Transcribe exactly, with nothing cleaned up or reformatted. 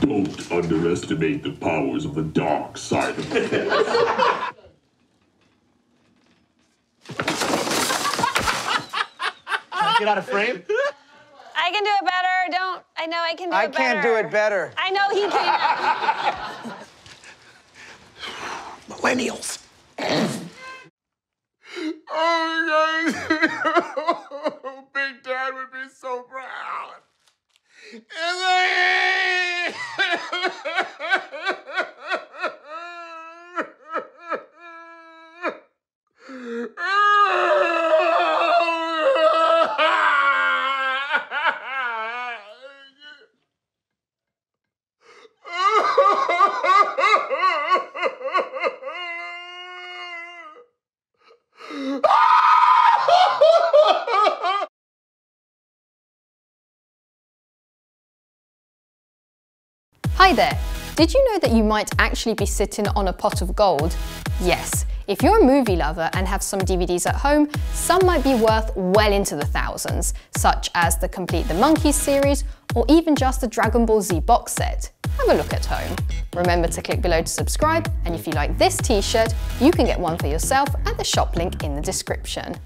Don't underestimate the powers of the dark side of the force. Get out of frame? I can do it better. Don't. I know I can do I it better. I can't do it better. I know he can. Millennials. Oh, guys. Big Dad would be so proud. Hi there! Did you know that you might actually be sitting on a pot of gold? Yes, if you're a movie lover and have some D V Ds at home, some might be worth well into the thousands, such as the Complete the Monkeys series or even just the Dragon Ball Z box set. Have a look at home. Remember to click below to subscribe, and if you like this t-shirt, you can get one for yourself at the shop link in the description.